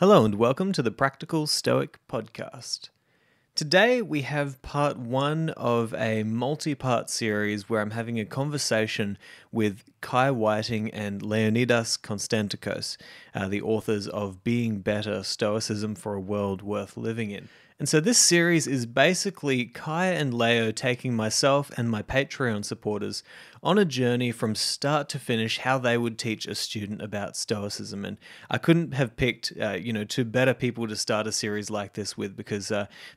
Hello and welcome to the Practical Stoic Podcast. Today we have part one of a multi-part series where I'm having a conversation with Kai Whiting and Leonidas Konstantakos, the authors of Being Better, Stoicism for a World Worth Living In. And so this series is basically Kai and Leo taking myself and my Patreon supporters on a journey from start to finish how they would teach a student about Stoicism. And I couldn't have picked, two better people to start a series like this with because,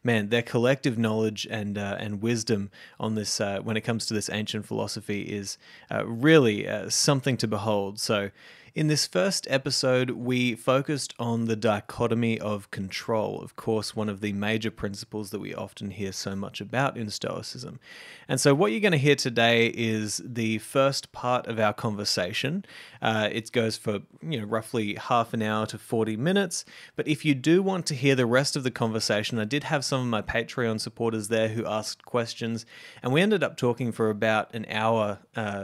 their collective knowledge and wisdom on this, when it comes to this ancient philosophy is really something to behold. So in this first episode, we focused on the dichotomy of control, of course, one of the major principles that we often hear so much about in Stoicism. And so what you're going to hear today is the first part of our conversation. It goes for roughly half an hour to 40 minutes. But if you do want to hear the rest of the conversation, I did have some of my Patreon supporters there who asked questions, and we ended up talking for about an hour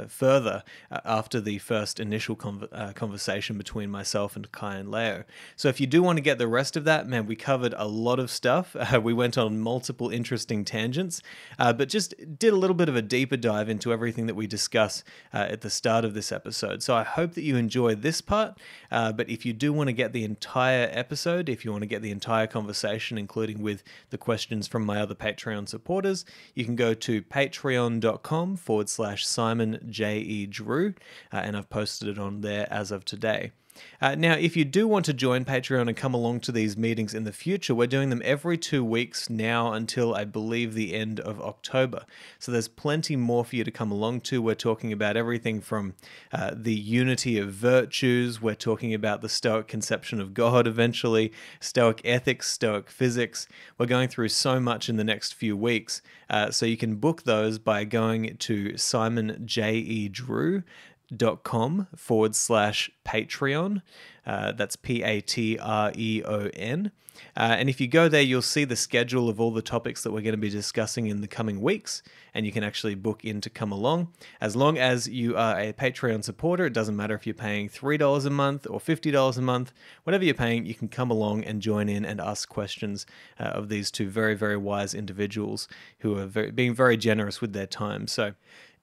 further after the first initial conversation between myself and Kai and Leo. So if you do want to get the rest of that, man, we covered a lot of stuff. We went on multiple interesting tangents, but just did a little bit of a deeper dive into everything that we discuss at the start of this episode. So I hope that you enjoy this part, but if you do want to get the entire episode, if you want to get the entire conversation, including with the questions from my other Patreon supporters, you can go to patreon.com/Simon J. E. Drew, and I've posted it on there as of today. Now, if you do want to join Patreon and come along to these meetings in the future, we're doing them every 2 weeks now until I believe the end of October. So there's plenty more for you to come along to. We're talking about everything from the unity of virtues, we're talking about the Stoic conception of God eventually, Stoic ethics, Stoic physics. We're going through so much in the next few weeks. So you can book those by going to simonjedrew.com/Patreon. That's Patreon. And if you go there, you'll see the schedule of all the topics that we're going to be discussing in the coming weeks, and you can actually book in to come along. As long as you are a Patreon supporter, it doesn't matter if you're paying $3 a month or $50 a month, whatever you're paying, you can come along and join in and ask questions of these two very, very wise individuals who are being very generous with their time. So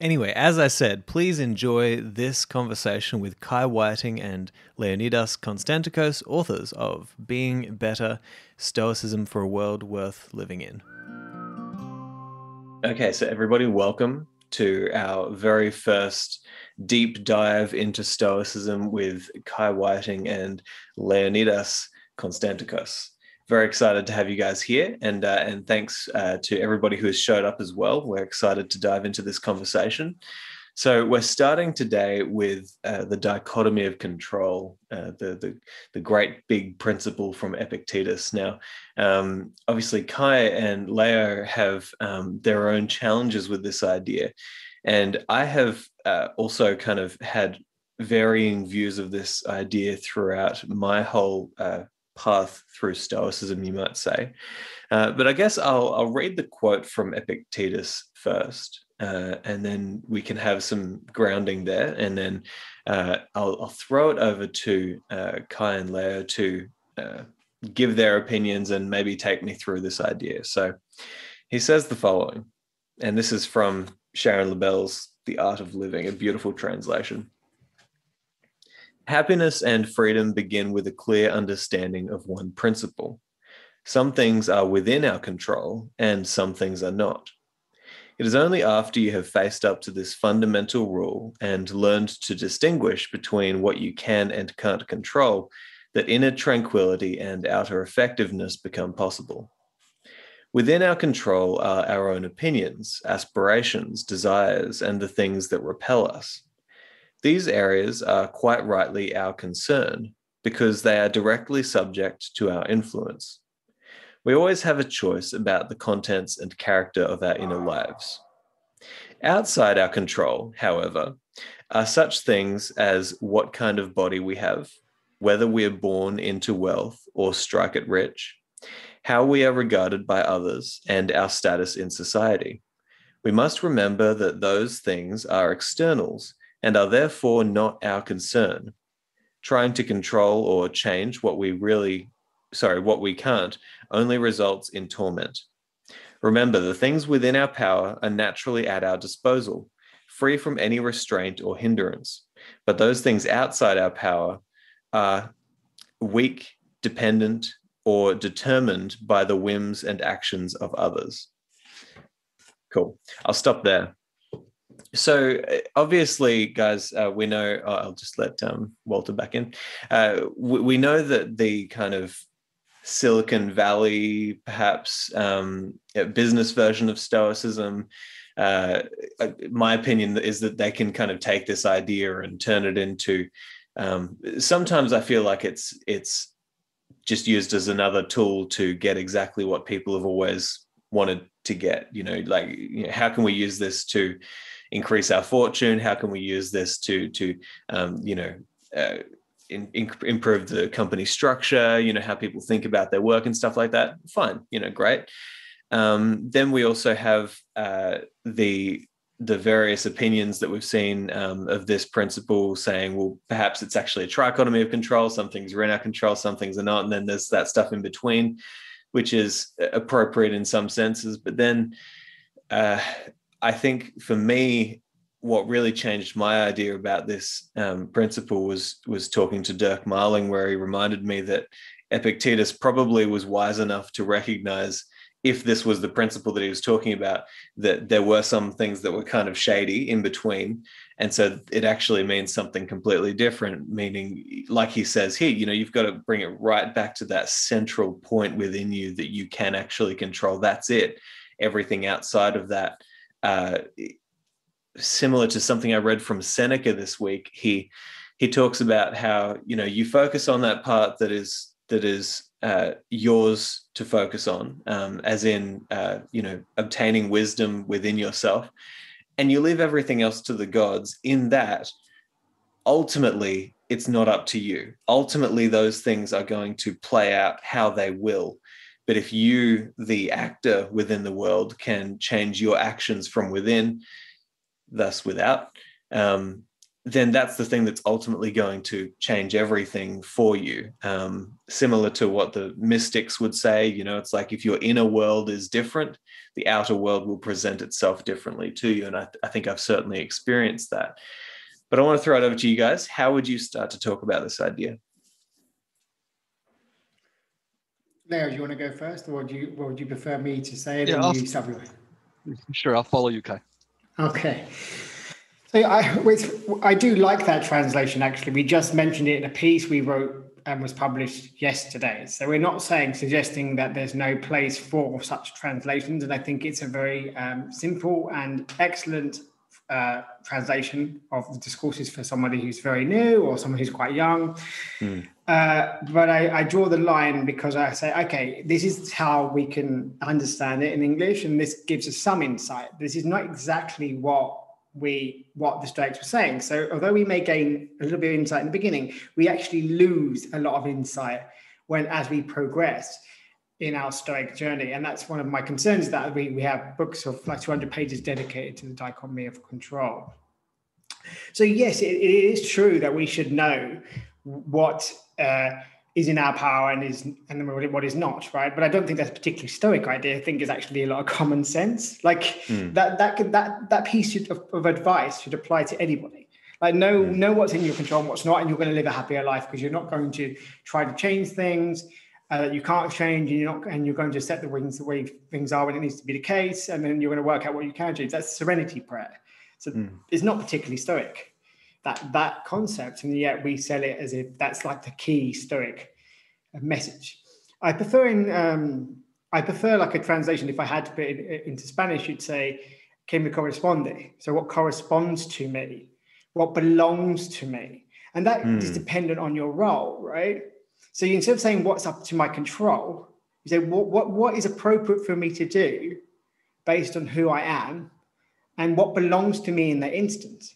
anyway, as I said, please enjoy this conversation with Kai Whiting and Leonidas Konstantakos, authors of Being Better, Stoicism for a World Worth Living In. Okay, so everybody, welcome to our very first deep dive into Stoicism with Kai Whiting and Leonidas Konstantakos. Very excited to have you guys here, and thanks to everybody who has showed up as well. We're excited to dive into this conversation. So we're starting today with the dichotomy of control, the great big principle from Epictetus. Now, obviously, Kai and Leo have their own challenges with this idea, and I have also kind of had varying views of this idea throughout my whole path through Stoicism, you might say. But I guess I'll read the quote from Epictetus first, and then we can have some grounding there. And then I'll throw it over to Kai and Leo to give their opinions and maybe take me through this idea. So he says the following, and this is from Sharon Lebel's The Art of Living, a beautiful translation. Happiness and freedom begin with a clear understanding of one principle. Some things are within our control and some things are not. It is only after you have faced up to this fundamental rule and learned to distinguish between what you can and can't control that inner tranquility and outer effectiveness become possible. Within our control are our own opinions, aspirations, desires, and the things that repel us. These areas are quite rightly our concern because they are directly subject to our influence. We always have a choice about the contents and character of our inner lives. Outside our control, however, are such things as what kind of body we have, whether we are born into wealth or strike it rich, how we are regarded by others, and our status in society. We must remember that those things are externals and are therefore not our concern. Trying to control or change what we really what we can't, only results in torment. Remember, the things within our power are naturally at our disposal, free from any restraint or hindrance. But those things outside our power are weak, dependent, or determined by the whims and actions of others. Cool. I'll stop there. So obviously, guys, we know, I'll just let Walter back in. We know that the kind of Silicon Valley, perhaps business version of Stoicism, my opinion is that they can kind of take this idea and turn it into, sometimes I feel like it's just used as another tool to get exactly what people have always wanted to get, how can we use this to increase our fortune? How can we use this to improve the company structure, how people think about their work and stuff like that? Fine, great. Then we also have the various opinions that we've seen of this principle saying, well, perhaps it's actually a trichotomy of control. Some things are in our control, some things are not. And then there's that stuff in between, which is appropriate in some senses. But then I think for me, what really changed my idea about this principle was talking to Dirk Marling, where he reminded me that Epictetus probably was wise enough to recognize, if this was the principle that he was talking about, that there were some things that were kind of shady in between. And so it actually means something completely different, meaning, like he says here, you've got to bring it right back to that central point within you that you can actually control. That's it. Everything outside of that, similar to something I read from Seneca this week, he talks about how, you focus on that part that is yours to focus on, as in, obtaining wisdom within yourself, and you leave everything else to the gods, in that ultimately it's not up to you. Ultimately, those things are going to play out how they will. But if you, the actor within the world, can change your actions from within, thus without, then that's the thing that's ultimately going to change everything for you. Similar to what the mystics would say, it's like, if your inner world is different, the outer world will present itself differently to you. And I think I've certainly experienced that. But I want to throw it over to you guys. How would you start to talk about this idea? Leo, do you want to go first, or what would you prefer me to say? Yeah, you start with it. Sure, I'll follow you, Kai. Okay. So I do like that translation, actually. We just mentioned it in a piece we wrote and was published yesterday. So we're not suggesting that there's no place for such translations. And I think it's a very simple and excellent translation of discourses for somebody who's very new or someone who's quite young. Mm. But I draw the line, because I say, okay, this is how we can understand it in English, and this gives us some insight. This is not exactly what the Stoics were saying. So although we may gain a little bit of insight in the beginning, we actually lose a lot of insight as we progress in our Stoic journey. And that's one of my concerns, that we have books of like 200 pages dedicated to the dichotomy of control. So yes, it is true that we should know what is in our power and what is not, right? But I don't think that's a particularly Stoic idea. I think it's actually a lot of common sense. That piece of advice should apply to anybody. Like, know what's in your control and what's not, and you're going to live a happier life, because you're not going to try to change things that you can't change, and you're going to set the way things are when it needs to be the case, and then you're going to work out what you can do. That's serenity prayer. So it's not particularly Stoic, that concept, and yet we sell it as if that's like the key Stoic message. I prefer like a translation, if I had to put it into Spanish, you'd say, que me corresponde. So what corresponds to me, what belongs to me. And that is dependent on your role, right? So instead of saying what's up to my control, you say what is appropriate for me to do based on who I am and what belongs to me in that instance.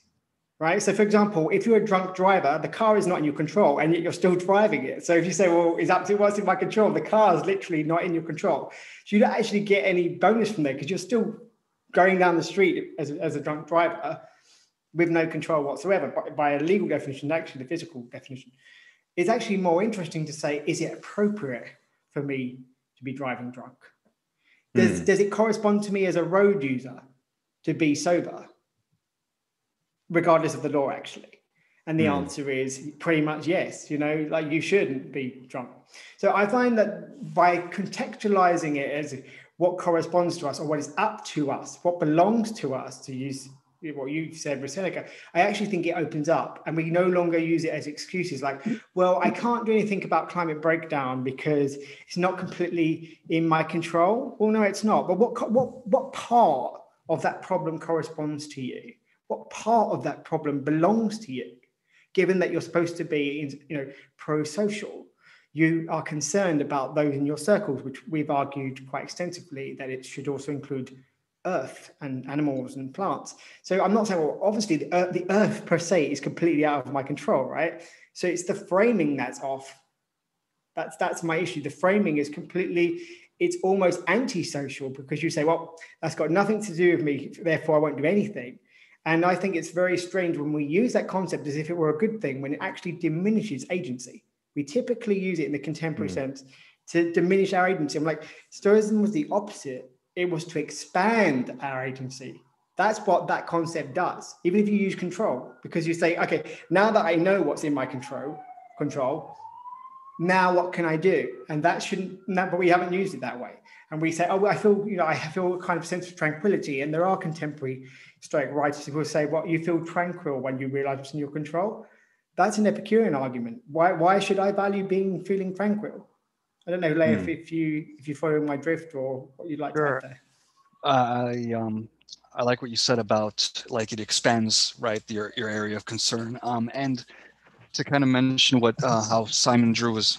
Right. So, for example, if you're a drunk driver, the car is not in your control, and yet you're still driving it. So if you say, well, it's up to what's in my control, the car is literally not in your control. So you don't actually get any bonus from there, because you're still going down the street as a drunk driver with no control whatsoever. By a legal definition, actually the physical definition It's actually more interesting to say, is it appropriate for me to be driving drunk? Does it correspond to me as a road user to be sober, regardless of the law, actually? And the answer is pretty much yes, you know, like you shouldn't be drunk. So I find that by contextualizing it as what corresponds to us or what is up to us, what belongs to us, to use what you said with Seneca, I actually think it opens up and we no longer use it as excuses like, well, I can't do anything about climate breakdown because it's not completely in my control. Well, no, it's not. But what part of that problem corresponds to you? What part of that problem belongs to you? Given that you're supposed to be, you know, pro-social, you are concerned about those in your circles, which we've argued quite extensively that it should also include earth and animals and plants. So I'm not saying, well, obviously the earth per se is completely out of my control, right? So it's the framing that's off. That's my issue. The framing is completely, it's almost antisocial because you say, well, that's got nothing to do with me, therefore I won't do anything. And I think it's very strange when we use that concept as if it were a good thing, when it actually diminishes agency. We typically use it in the contemporary sense to diminish our agency. I'm like, Stoicism was the opposite. It was to expand our agency. That's what that concept does, even if you use control, because you say, okay, now that I know what's in my control, now what can I do? And that shouldn't, no, but we haven't used it that way. And we say, oh, well, I feel, you know, I feel a kind of sense of tranquility. And there are contemporary Stoic writers who will say, well, you feel tranquil when you realize what's in your control. That's an Epicurean argument. Why should I value feeling tranquil? I don't know, Leif, if you follow my drift or what you'd like to add there. I like what you said about, like, it expands, right, your area of concern. And to kind of mention what how Simon was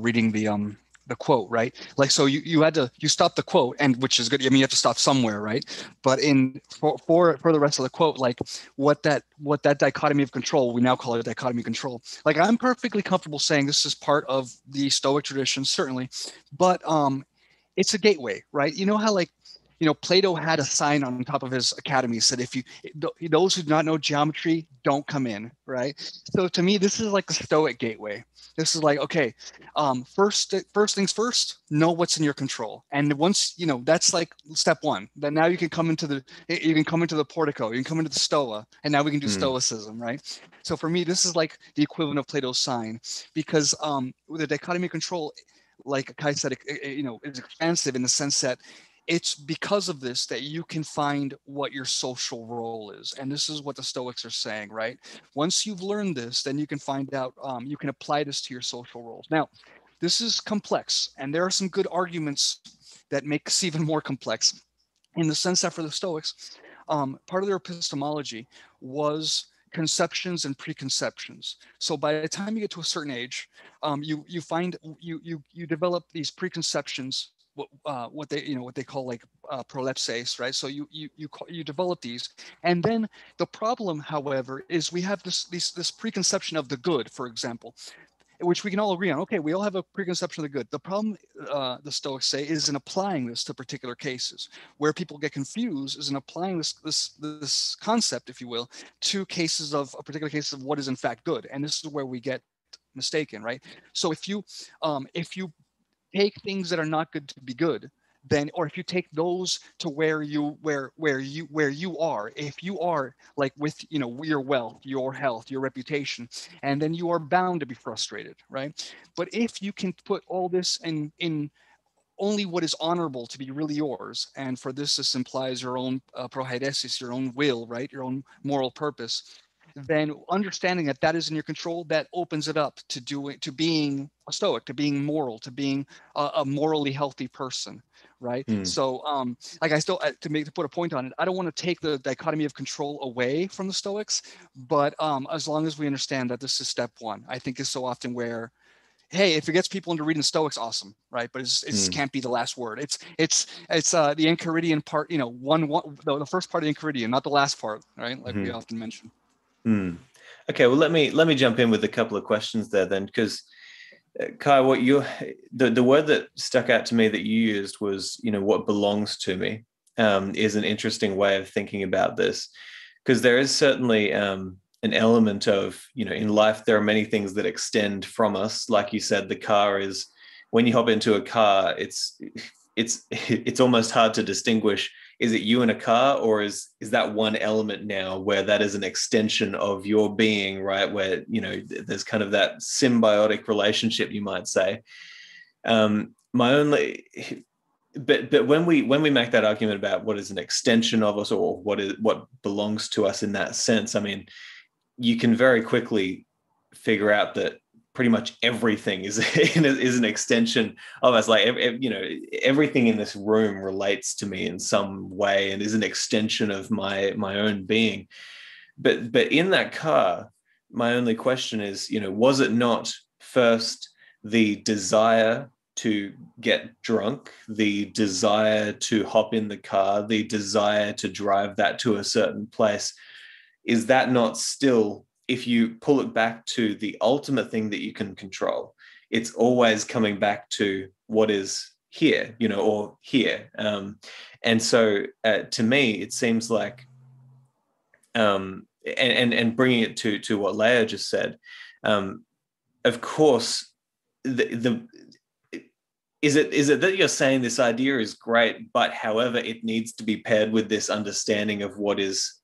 reading the quote, right? Like, so you stopped the quote, and which is good. I mean, you have to stop somewhere, right? But for the rest of the quote, like what that dichotomy of control, we now call it a dichotomy of control. Like, I'm perfectly comfortable saying this is part of the Stoic tradition, certainly, but it's a gateway, right? You know how, like, you know, Plato had a sign on top of his academy said, if you, those who do not know geometry, don't come in, right? So to me, this is like the Stoic gateway. This is like, okay, first things first, know what's in your control. And once, you know, that's like step one, then now you can come into the portico, you can come into the Stoa, and now we can do Stoicism, right? So for me, this is like the equivalent of Plato's sign, because with the dichotomy of control, like Kai said, it's expansive in the sense that it's because of this that you can find what your social role is. And this is what the Stoics are saying, right? Once you've learned this, then you can find out, you can apply this to your social roles. Now, this is complex, and there are some good arguments that make this even more complex in the sense that for the Stoics, part of their epistemology was conceptions and preconceptions. So by the time you get to a certain age, you develop these preconceptions, what they call prolepses, right? So you develop these, and then the problem, however, is we have this preconception of the good, for example, which we can all agree on. Okay, we all have a preconception of the good. The problem, the Stoics say, is in applying this to particular cases. Where people get confused is in applying this concept, if you will, to cases of a particular case of what is in fact good, and this is where we get mistaken, right? So if you take things that are not good to be good, then, or if you take those to where you are, if you are, like, with, you know, your wealth, your health, your reputation, and then you are bound to be frustrated, right? But if you can put all this in only what is honorable to be really yours, and for this implies your own proheidesis, your own will, right, your own moral purpose, then understanding that is in your control, that opens it up to being a Stoic, to being moral, to being a morally healthy person, right? So like, I still, to put a point on it, I don't want to take the dichotomy of control away from the Stoics, but as long as we understand that this is step one, I think is so often where, hey, if it gets people into reading the Stoics, awesome, right? But it can't be the last word. It's the Enchiridion part, you know, the first part of the Enchiridion, not the last part, right? Like we often mention. Okay, well, let me jump in with a couple of questions there then, because Kai, what the word that stuck out to me that you used was, you know, what belongs to me is an interesting way of thinking about this, because there is certainly an element of, you know, in life, there are many things that extend from us. Like you said, the car is, when you hop into a car, it's almost hard to distinguish. Is it you in a car, or is that one element now where that is an extension of your being, right? Where, you know, there's kind of that symbiotic relationship, you might say. But when we make that argument about what is an extension of us, or what belongs to us in that sense, I mean, you can very quickly figure out that pretty much everything is an extension of us. Like, you know, everything in this room relates to me in some way and is an extension of my own being. But in that car, my only question is, you know, was it not first the desire to get drunk, the desire to hop in the car, the desire to drive that to a certain place? Is that not still, if you pull it back to the ultimate thing that you can control, it's always coming back to what is here, you know, or here. And so to me, it seems like, and bringing it to what Leia just said, of course, Is it that you're saying this idea is great, but however, it needs to be paired with this understanding of what is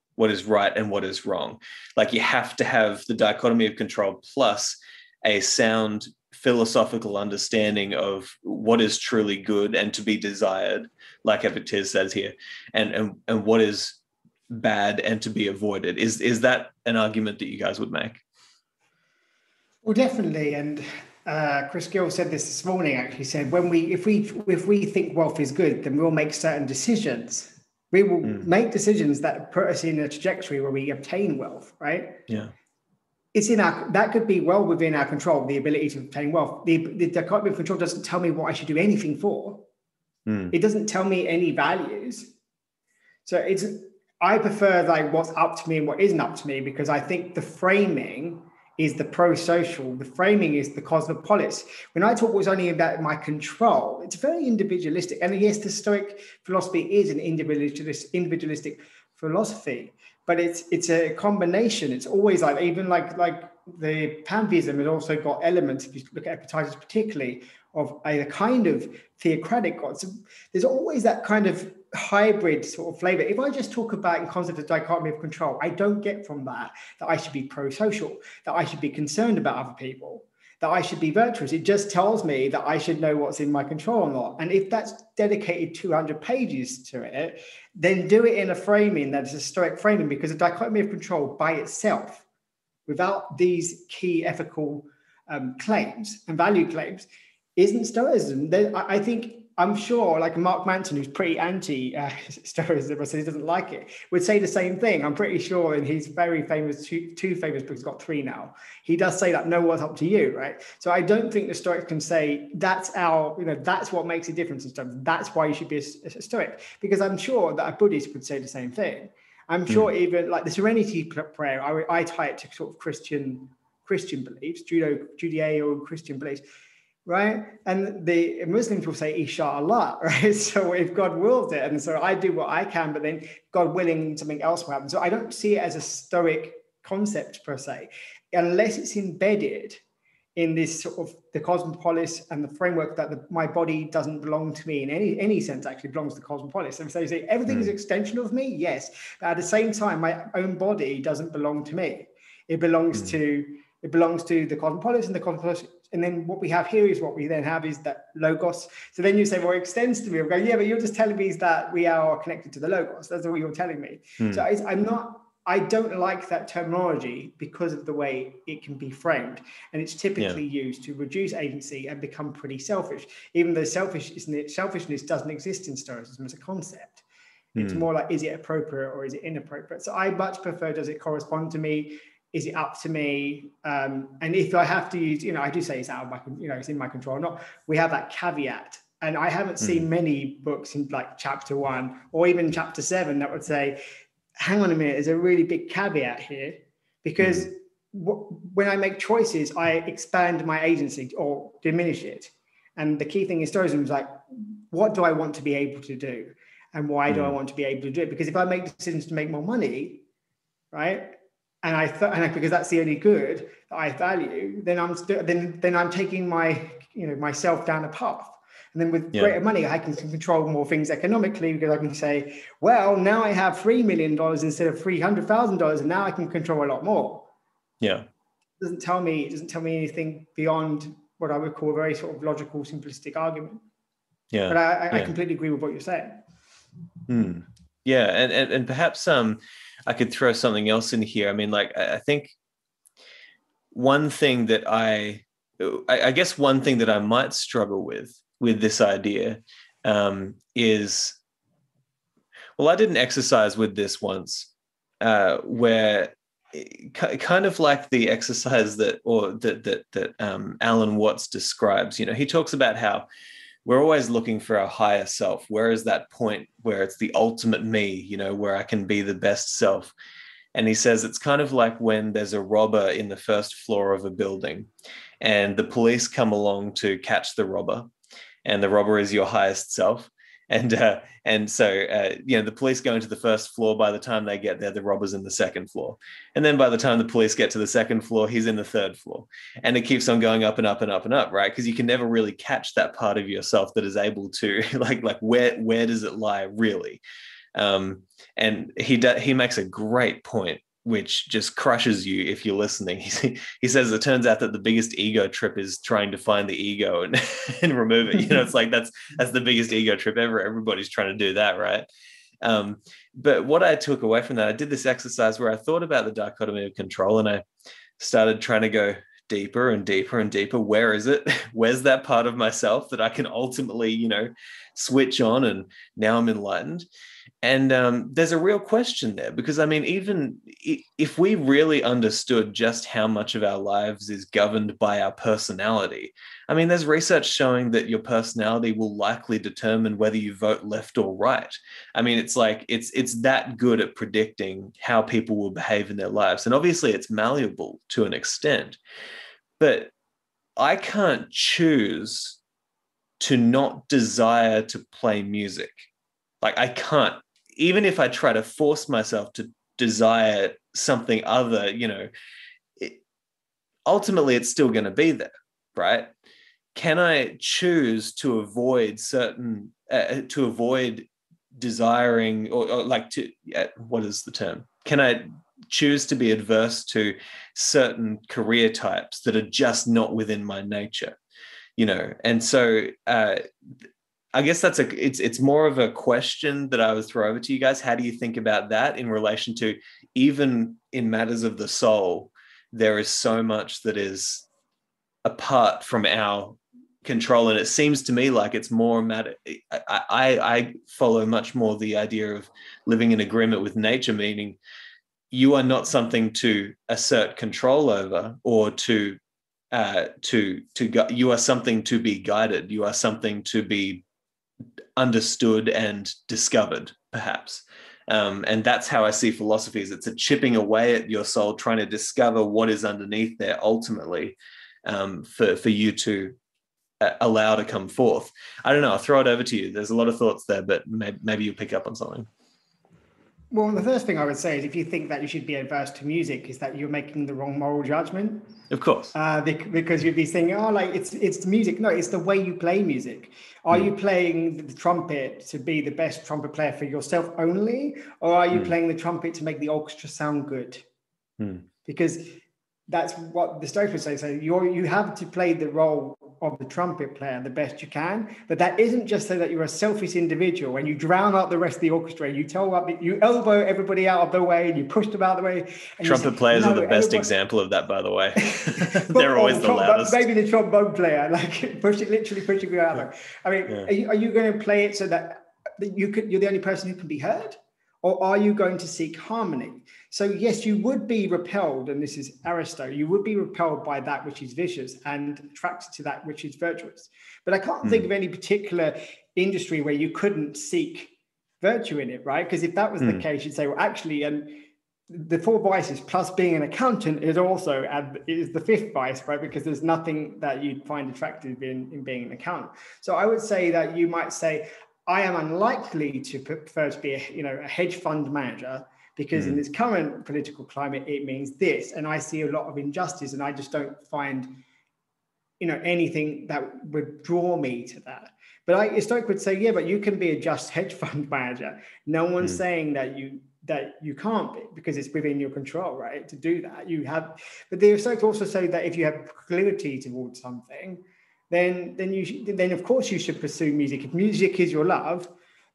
right and what is wrong? Like, you have to have the dichotomy of control plus a sound philosophical understanding of what is truly good and to be desired, like Epictetus says here, and what is bad and to be avoided. Is that an argument that you guys would make? Well, definitely, and Chris Gill said this morning, actually said, if we think wealth is good, then we'll make certain decisions. We will make decisions that put us in a trajectory where we obtain wealth, right? Yeah. That could be well within our control, the ability to obtain wealth. The dichotomy of control doesn't tell me what I should do anything for. It doesn't tell me any values. So I prefer like what's up to me and what isn't up to me, because I think the framing is the pro-social, the framing is the cosmopolis. When I talk was only about my control, it's very individualistic. And yes, the Stoic philosophy is an individualistic philosophy, but it's a combination. It's always like, even like the pantheism has also got elements, if you look at Epictetus particularly, of a kind of theocratic God. So there's always that kind of hybrid sort of flavor. If I just talk about in concept of dichotomy of control, I don't get from that I should be pro-social, that I should be concerned about other people, that I should be virtuous. It just tells me that I should know what's in my control or not. And if that's dedicated 200 pages to it, then do it in a framing that is a Stoic framing, because a dichotomy of control by itself, without these key ethical claims and value claims, isn't Stoicism. I think, I'm sure, like Mark Manson, who's pretty anti-Stoicism, so he doesn't like it, would say the same thing. I'm pretty sure in his very famous, two famous books, he's got three now, he does say that, no, what's up to you, right? So I don't think the Stoics can say, that's what makes a difference in Stoicism. That's why you should be a Stoic, because I'm sure that a Buddhist would say the same thing. I'm sure even like the Serenity Prayer, I tie it to sort of Christian beliefs, Judeo-Christian beliefs, right? And the Muslims will say, Inshallah, right? So if God wills it, and so I do what I can, but then God willing, something else will happen. So I don't see it as a Stoic concept per se, unless it's embedded in this sort of the cosmopolis and the framework that my body doesn't belong to me in any sense, actually belongs to the cosmopolis. And so you say, everything is an extension of me, yes. But at the same time, my own body doesn't belong to me. It belongs to the cosmopolis, and the cosmopolis, and then what we have here is what we then have is that logos. So then you say, well, it extends to me. I'm going, yeah, but you're just telling me that we are connected to the logos. That's what you're telling me. So I don't like that terminology because of the way it can be framed. And it's typically used to reduce agency and become pretty selfish, even though selfishness doesn't exist in Stoicism as a concept. It's more like, is it appropriate or is it inappropriate? So I much prefer, does it correspond to me? Is it up to me? And if I have to use, you know, I do say it's out of my, you know, it's in my control or not. We have that caveat. And I haven't seen many books in like chapter 1 or even chapter 7 that would say, hang on a minute, there's a really big caveat here, because when I make choices, I expand my agency or diminish it. And the key thing in Stoicism is like, what do I want to be able to do? And why do I want to be able to do it? Because if I make decisions to make more money, right? and I think because that's the only good that I value, then I'm taking myself down a path. And then with greater money, I can control more things economically, because I can say, well, now I have $3 million instead of $300,000, and now I can control a lot more. Yeah. It doesn't tell me anything beyond what I would call a very sort of logical, simplistic argument. Yeah. But I completely agree with what you're saying. Hmm. Yeah. And perhaps I could throw something else in here. I mean, like, I think one thing that I guess one thing that I might struggle with this idea is, well, I did an exercise with this once where kind of like the exercise that Alan Watts describes. You know, he talks about how we're always looking for our higher self. Where is that point where it's the ultimate me, you know, where I can be the best self? And he says it's kind of like when there's a robber in the first floor of a building and the police come along to catch the robber, and the robber is your highest self. And so the police go into the first floor. By the time they get there, the robber's in the second floor. And then by the time the police get to the second floor, he's in the third floor. And it keeps on going up and up and up and up, right? Because you can never really catch that part of yourself that is able to, like where does it lie really? And he makes a great point, which just crushes you if you're listening. He says, it turns out that the biggest ego trip is trying to find the ego and remove it. You know, it's like, that's the biggest ego trip ever. Everybody's trying to do that, right? But what I took away from that, I did this exercise where I thought about the dichotomy of control, and I started trying to go deeper and deeper and deeper. Where is it? Where's that part of myself that I can ultimately, you know, switch on and now I'm enlightened? And there's a real question there, because, I mean, even if we really understood just how much of our lives is governed by our personality, I mean, there's research showing that your personality will likely determine whether you vote left or right. I mean, it's like it's that good at predicting how people will behave in their lives. And obviously it's malleable to an extent, but I can't choose to not desire to play music. Like, I can't, even if I try to force myself to desire something other, you know, ultimately it's still going to be there, right? Can I choose to avoid certain, desiring what is the term? Can I choose to be adverse to certain career types that are just not within my nature, you know? And so, I guess it's more of a question that I would throw over to you guys. How do you think about that in relation to, even in matters of the soul, there is so much that is apart from our control. And it seems to me like it's more matter. I follow much more the idea of living in agreement with nature, meaning you are not something to assert control over or to you are something to be guided. You are something to be understood and discovered, perhaps. And that's how I see philosophy. Is it's a chipping away at your soul, trying to discover what is underneath there ultimately, for you to allow to come forth. I don't know. I'll throw it over to you. There's a lot of thoughts there, but maybe you'll pick up on something. Well, the first thing I would say is, if you think that you should be adverse to music, is that you're making the wrong moral judgment. Of course. Because you'd be saying, oh, like it's music. No, it's the way you play music. Are you playing the trumpet to be the best trumpet player for yourself only? Or are you playing the trumpet to make the orchestra sound good? Because that's what the Stoics say. So you have to play the role of the trumpet player the best you can, but that isn't just so that you're a selfish individual and you drown out the rest of the orchestra, and you elbow everybody out of the way and you push them out of the way. Trumpet players are the best example of that, by the way. They're always the loudest. Maybe the trombone player, like pushing you out of the way. I mean, are you going to play it so that you're the only person who can be heard? Or are you going to seek harmony? So yes, you would be repelled, and this is Aristotle, you would be repelled by that which is vicious and attracted to that which is virtuous. But I can't think of any particular industry where you couldn't seek virtue in it, right? Because if that was the case, you'd say, well, actually, and the four vices plus being an accountant is the fifth vice, right? Because there's nothing that you'd find attractive in being an accountant. So I would say that you might say, I am unlikely to prefer to be a hedge fund manager because in this current political climate, it means this. And I see a lot of injustice, and I just don't find, you know, anything that would draw me to that. But I, a Stoic would say, yeah, but you can be a just hedge fund manager. No one's saying that you can't be, because it's within your control, right? To do that, you have. But the Stoics also say that if you have proclivity towards something, then of course you should pursue music. If music is your love,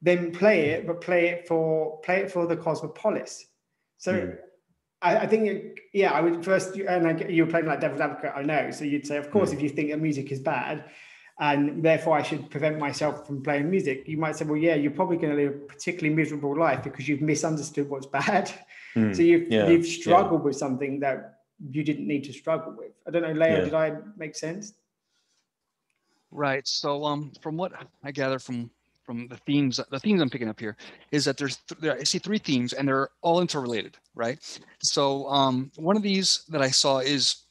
then play it, but play it for the cosmopolis. So I think, yeah, I would first, and you were playing like devil's advocate, I know. So you'd say, of course, if you think that music is bad, and therefore I should prevent myself from playing music, you might say, well, yeah, you're probably going to live a particularly miserable life because you've misunderstood what's bad. So you've struggled with something that you didn't need to struggle with. I don't know, Leo, did I make sense? Right. So from what I gather from the themes I'm picking up here is that I see three themes, and they're all interrelated, right? So one of these that I saw is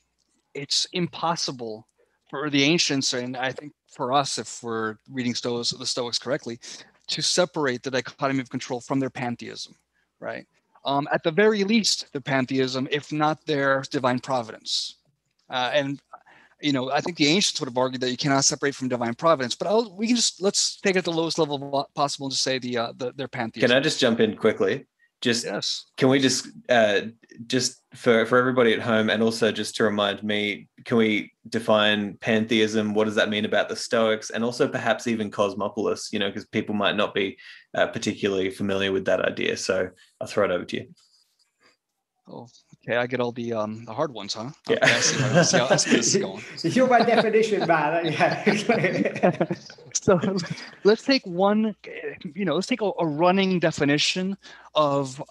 it's impossible for the ancients, and I think for us, if we're reading the Stoics correctly, to separate the dichotomy of control from their pantheism, right? At the very least, their pantheism, if not their divine providence. And you know, I think the ancients would have argued that you cannot separate from divine providence, but let's take it at the lowest level possible and just say their pantheism. Can I just jump in quickly? Yes. Can we just for everybody at home, and also just to remind me, can we define pantheism? What does that mean about the Stoics, and also perhaps even cosmopolis? You know, because people might not be particularly familiar with that idea. So I'll throw it over to you. Oh. Okay, I get all the hard ones, huh? Yeah. Okay, I see how this is going. You're by definition bad. Yeah. So let's take a running definition of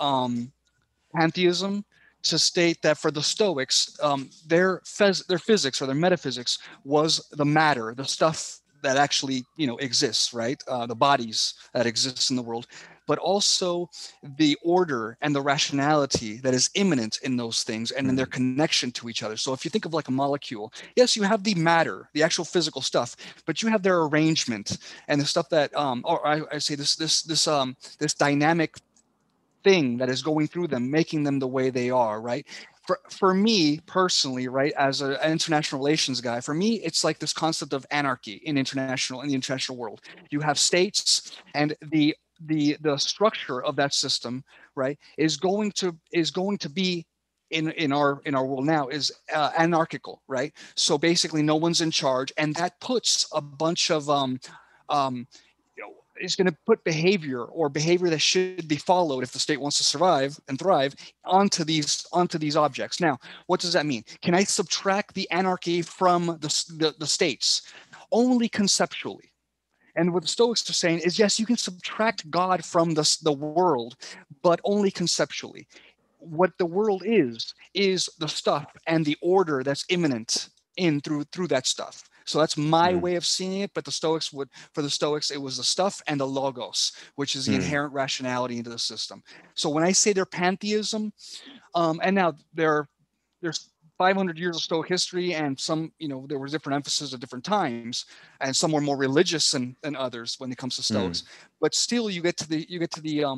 pantheism to state that for the Stoics, their physics or their metaphysics was the matter, the stuff that actually, you know, exists, right? The bodies that exist in the world, but also the order and the rationality that is immanent in those things and in their connection to each other. So if you think of like a molecule, yes, you have the matter, the actual physical stuff, but you have their arrangement and the stuff that, this dynamic thing that is going through them, making them the way they are, right? For me personally, right, as an international relations guy, for me, it's like this concept of anarchy in the international world. You have states, and the structure of that system, right, is going to be in our world now is anarchical, right? So basically, no one's in charge, and that puts a bunch of it's going to put behavior that should be followed if the state wants to survive and thrive onto these objects. Now, what does that mean? Can I subtract the anarchy from the states? Only conceptually. And what the Stoics are saying is, yes, you can subtract God from the world, but only conceptually. What the world is the stuff and the order that's immanent through that stuff. So that's my way of seeing it, but for the Stoics, it was the stuff and the logos, which is the inherent rationality into the system. So when I say their pantheism, and now there's 500 years of Stoic history, and some, you know, there was different emphasis at different times, and some were more religious than others when it comes to Stoics. But still, you get the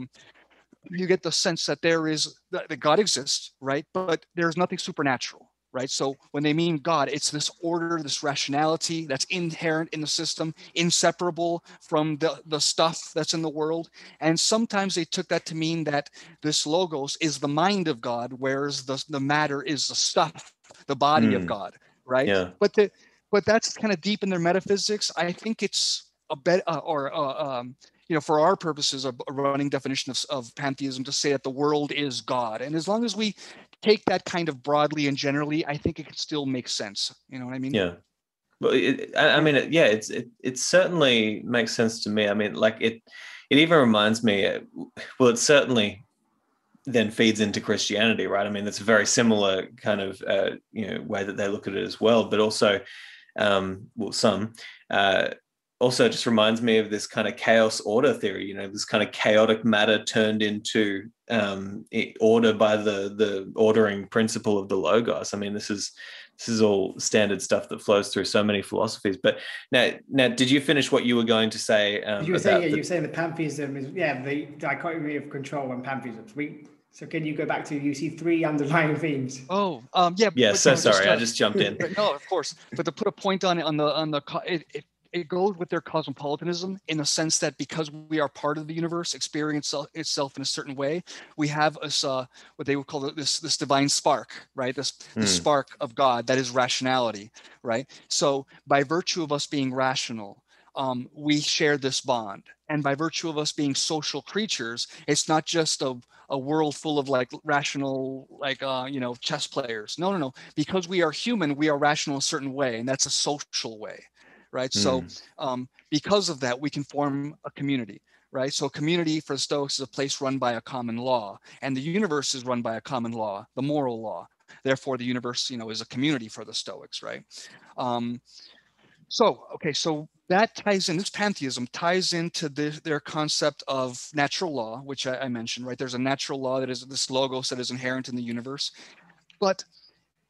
sense that there is that God exists, right? But there's nothing supernatural. Right. So when they mean God, it's this order, this rationality that's inherent in the system, inseparable from the stuff that's in the world. And sometimes they took that to mean that this logos is the mind of God, whereas the matter is the stuff, the body of God. Right. Yeah. But that's kind of deep in their metaphysics. I think it's a bit you know, for our purposes, a running definition of pantheism to say that the world is God. And as long as we take that kind of broadly and generally, I think it can still make sense. You know what I mean? Yeah. Well, it certainly makes sense to me. I mean, like it even reminds me, well, it certainly then feeds into Christianity, right? I mean, that's a very similar kind of, way that they look at it as well, but also, also just reminds me of this kind of chaos order theory, you know, this kind of chaotic matter turned into order by the ordering principle of the logos. I mean, this is all standard stuff that flows through so many philosophies. But now, did you finish what you were going to say? You were saying the pantheism is the dichotomy of control and pantheism. We So can you go back to, you see three underlying themes. Oh, yeah. Yes, yeah, so sorry, I just jumped in. No, of course. But to put a point on it, it goes with their cosmopolitanism in the sense that because we are part of the universe, experience itself in a certain way, we have this, what they would call this divine spark, right? The spark of God, that is rationality, right? So by virtue of us being rational, we share this bond. And by virtue of us being social creatures, it's not just a world full of like rational, like, chess players. No. Because we are human, we are rational in a certain way, and that's a social way. Right. So because of that, we can form a community. Right. So a community for the Stoics is a place run by a common law, and the universe is run by a common law, the moral law. Therefore, the universe, is a community for the Stoics. Right. So that ties in, this pantheism ties into their concept of natural law, which I mentioned. Right. There's a natural law that is this logos that is inherent in the universe. But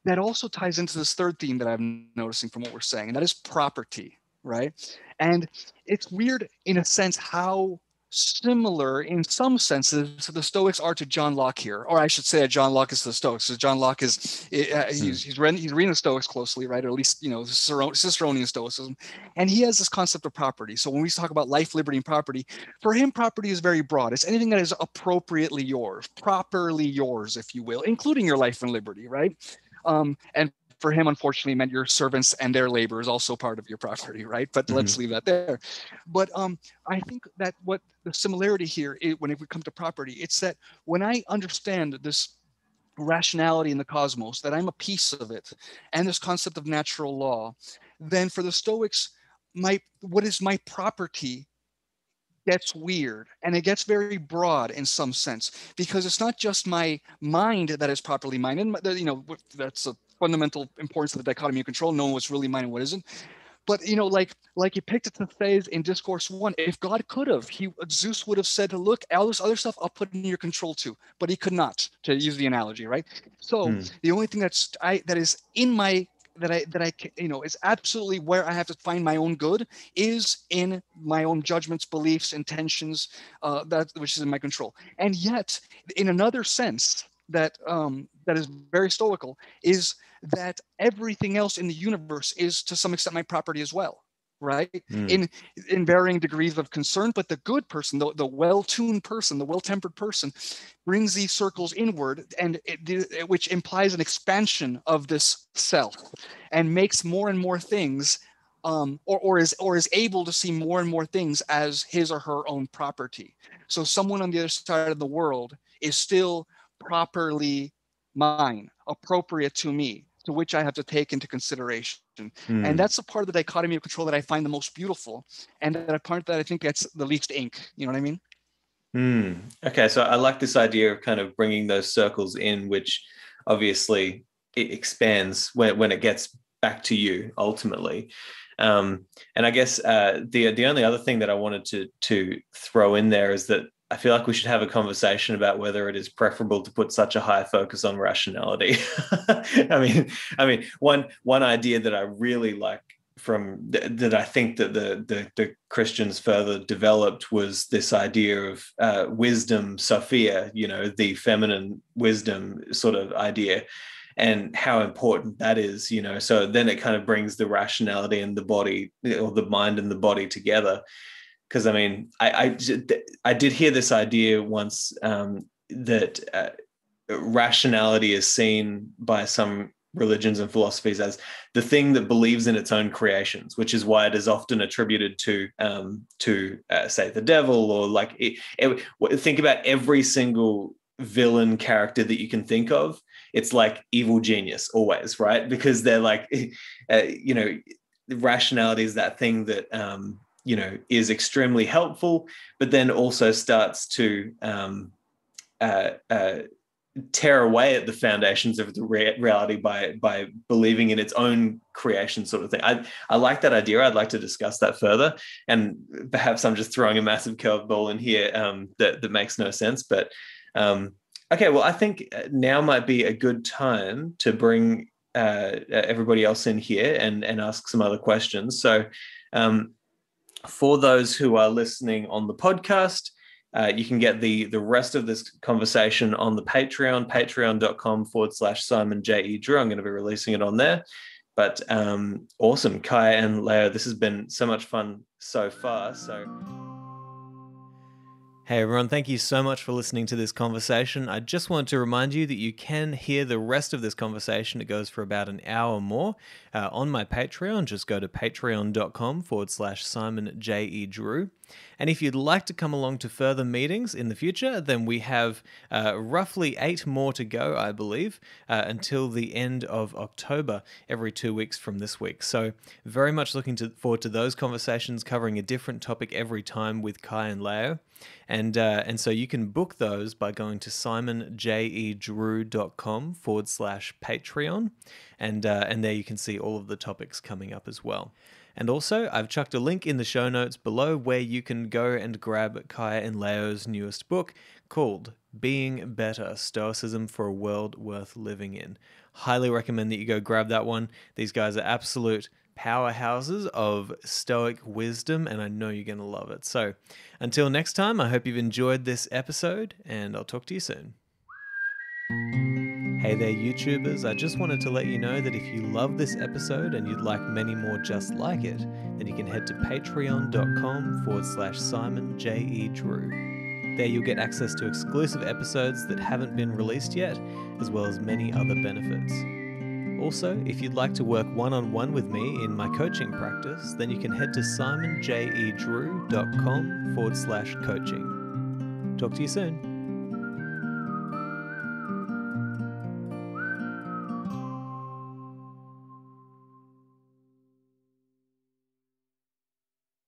that also ties into this third theme that I'm noticing from what we're saying, and that is property, right? And it's weird in a sense how similar in some senses the Stoics are to John Locke here, or I should say that John Locke is to the Stoics. So John Locke is, he's reading the Stoics closely, right? Or at least, Ciceronian Stoicism. And he has this concept of property. So when we talk about life, liberty, and property, for him, property is very broad. It's anything that is appropriately yours, properly yours, if you will, including your life and liberty, right? And for him, unfortunately, meant your servants and their labor is also part of your property, right? But let's leave that there. But I think that what the similarity here is, when we come to property, it's that when I understand this rationality in the cosmos, that I'm a piece of it, and this concept of natural law, then for the Stoics, what is my property gets weird, and it gets very broad in some sense, because it's not just my mind that is properly mine, and that's a fundamental importance of the dichotomy of control, knowing what's really mine and what isn't. But like Epictetus says in Discourse 1, if God could have, Zeus would have said, "Look, all this other stuff I'll put in your control too," but he could not, to use the analogy, right? So the only thing that is absolutely where I have to find my own good is in my own judgments, beliefs, intentions, which is in my control. And yet, in another sense that is very stoical, is that everything else in the universe is to some extent my property as well, right? In varying degrees of concern, but the good person, the well-tuned person, the well-tempered person, brings these circles inward, and which implies an expansion of this self, and makes more and more things, or is able to see more and more things as his or her own property. So someone on the other side of the world is still properly mine, appropriate to me, to which I have to take into consideration. And that's the part of the dichotomy of control that I find the most beautiful, and that part that I think gets the least ink. You know what I mean? Okay, so I like this idea of kind of bringing those circles in, which obviously it expands when it gets back to you ultimately. And I guess the only other thing that I wanted to throw in there is that I feel like we should have a conversation about whether it is preferable to put such a high focus on rationality. I mean, one idea that I really like that I think that the Christians further developed was this idea of wisdom, Sophia, the feminine wisdom sort of idea, and how important that is, So then it kind of brings the rationality and the body, or the mind and the body together. Because I mean, I did hear this idea once that rationality is seen by some religions and philosophies as the thing that believes in its own creations, which is why it is often attributed to say the devil, or like think about every single villain character that you can think of. It's like evil genius always, right? Because they're like, rationality is that thing that is extremely helpful, but then also starts to tear away at the foundations of the reality by believing in its own creation, sort of thing. I like that idea. I'd like to discuss that further, and perhaps I'm just throwing a massive curveball in here that makes no sense. But okay, well, I think now might be a good time to bring everybody else in here and ask some other questions. So. For those who are listening on the podcast, You can get the rest of this conversation on the Patreon, patreon.com/Simon J. E. Drew. I'm going to be releasing it on there. But awesome, Kai and Leo, this has been so much fun so far. So, hey everyone, thank you so much for listening to this conversation. I just want to remind you that you can hear the rest of this conversation. It goes for about an hour more on my Patreon. Just go to patreon.com/Simon J. E. Drew. And if you'd like to come along to further meetings in the future, then we have roughly 8 more to go, I believe, until the end of October, every 2 weeks from this week. So very much looking forward to those conversations, covering a different topic every time with Kai and Leo. And so you can book those by going to simonjedrew.com/Patreon. And there you can see all of the topics coming up as well. And also, I've chucked a link in the show notes below where you can go and grab Kai and Leo's newest book called Being Better, Stoicism for a World Worth Living In. Highly recommend that you go grab that one. These guys are absolute powerhouses of Stoic wisdom, and I know you're going to love it. So until next time, I hope you've enjoyed this episode, and I'll talk to you soon. Hey there, YouTubers. I just wanted to let you know that if you love this episode and you'd like many more just like it, then you can head to patreon.com/Simon J. E. Drew. There you'll get access to exclusive episodes that haven't been released yet, as well as many other benefits. Also, if you'd like to work one-on-one with me in my coaching practice, then you can head to simonjedrew.com/coaching. Talk to you soon.